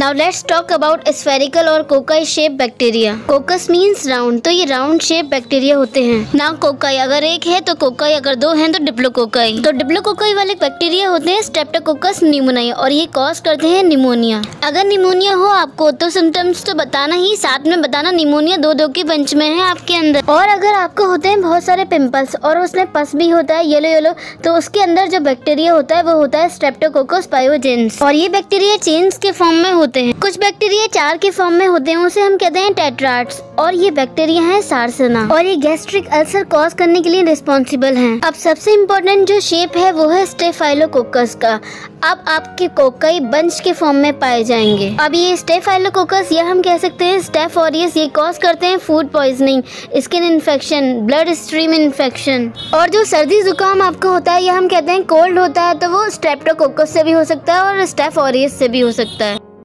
Now let's talk about spherical और cocci shape bacteria. Coccus means round, तो ये round shape bacteria होते हैं ना। कोकाई अगर एक है तो कोकाई, अगर दो हैं तो डिप्लोकोकाई। तो डिप्लोकोकाई वाले बैक्टीरिया होते हैं स्ट्रेप्टोकोकस न्यूमोनियाई और ये कॉज करते हैं निमोनिया। अगर निमोनिया हो आपको तो सिम्टम्स तो बताना ही, साथ में बताना निमोनिया दो के पंच में है आपके अंदर। और अगर आपको होते हैं बहुत सारे पिंपल्स और उसमें पस भी होता है येलो येलो, तो उसके अंदर जो बैक्टीरिया होता है वो होता है स्ट्रेप्टोकोकस पायोजेंस। और ये बैक्टीरिया चेन्स के फॉर्म में होते हैं। कुछ बैक्टीरिया चार के फॉर्म में होते हैं, उसे हम कहते हैं टेट्राड्स। और ये बैक्टीरिया है सार्सिना और ये गैस्ट्रिक अल्सर कॉज करने के लिए रिस्पॉन्सिबल हैं। अब सबसे इम्पोर्टेंट जो शेप है वो है स्टेफाइलोकोकस का। अब आपके कोकाई बंच के फॉर्म में पाए जाएंगे। अब ये स्टेफाइलोकोकस या हम कह सकते हैं स्टेफ ऑरियस, ये कॉज करते हैं food poisoning, skin infection, blood stream infection. और जो सर्दी जुकाम आपको होता है या हम कहते हैं कोल्ड होता है, तो वो स्ट्रेप्टोकोकस से भी हो सकता है और स्टेफ ऑरियस से भी हो सकता है।